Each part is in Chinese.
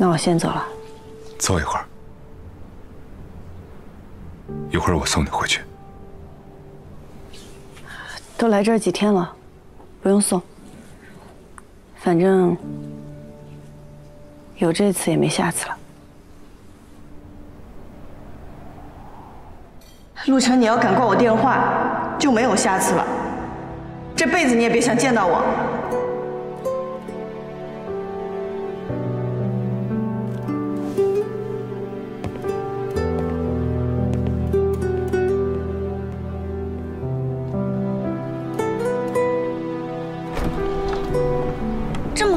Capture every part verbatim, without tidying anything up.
那我先走了。坐一会儿，一会儿我送你回去。都来这儿几天了，不用送。反正有这次也没下次了。陆成，你要敢挂我电话，就没有下次了。这辈子你也别想见到我。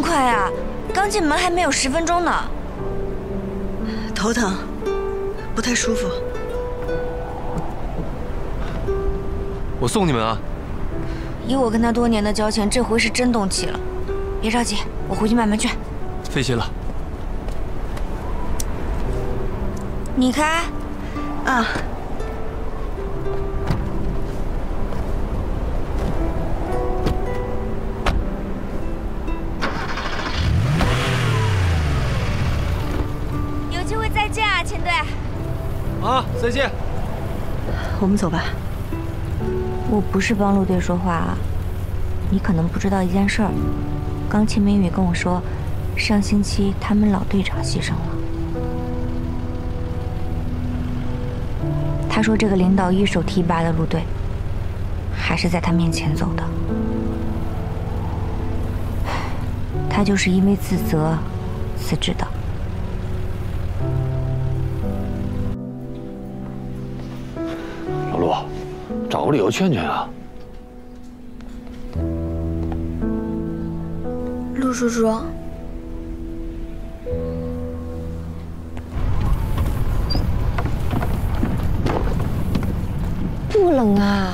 快啊！刚进门还没有十分钟呢。头疼，不太舒服。我送你们啊。以我跟他多年的交情，这回是真动气了。别着急，我回去慢慢劝。费心了。你开？啊。 啊，再见。我们走吧。我不是帮陆队说话啊，你可能不知道一件事儿。刚秦明宇跟我说，上星期他们老队长牺牲了。他说这个领导一手提拔的陆队，还是在他面前走的。他就是因为自责辞职的。 找个理由劝劝啊，陆叔叔。不冷啊。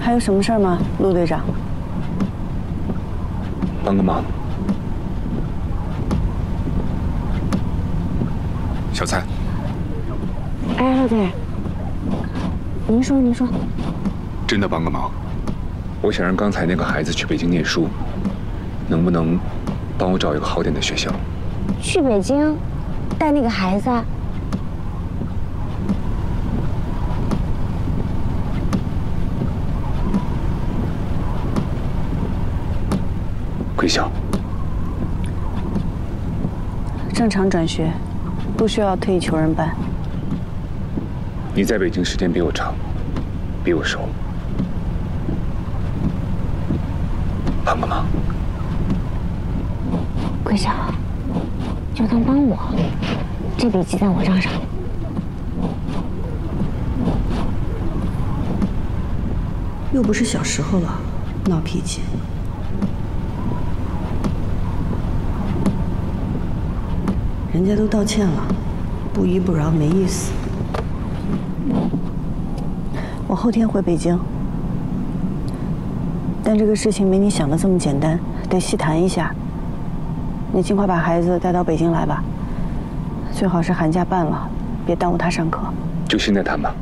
还有什么事儿吗，陆队长？帮个忙，小蔡。哎，陆队，您说，您说。真的帮个忙，我想让刚才那个孩子去北京念书，能不能帮我找一个好点的学校？去北京，带那个孩子？ 贵校，正常转学，不需要特意求人办。你在北京时间比我长，比我熟，帮个忙。贵校，就当帮我，这笔记在我账上。 又不是小时候了，闹脾气。 人家都道歉了，不依不饶没意思。我后天回北京，但这个事情没你想的这么简单，得细谈一下。你尽快把孩子带到北京来吧，最好是寒假办了，别耽误他上课。就现在谈吧。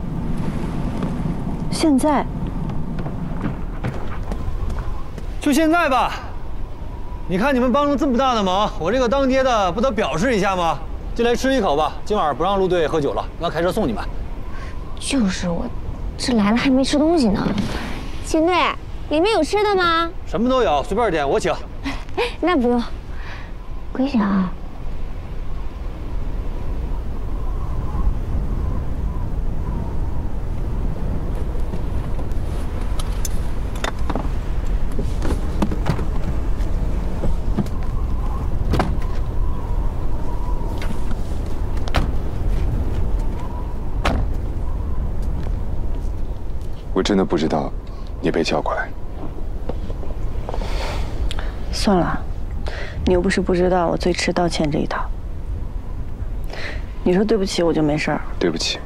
现在？就现在吧。 你看你们帮了这么大的忙，我这个当爹的不得表示一下吗？进来吃一口吧，今晚不让陆队喝酒了，让开车送你们。就是我，这来了还没吃东西呢。秦队，里面有吃的吗？什么都有，随便点，我请。那不用，归小。真的不知道，你被叫过来。算了，你又不是不知道我最吃道歉这一套。你说对不起，我就没事儿。对不起。